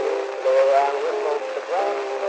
with most of the ground.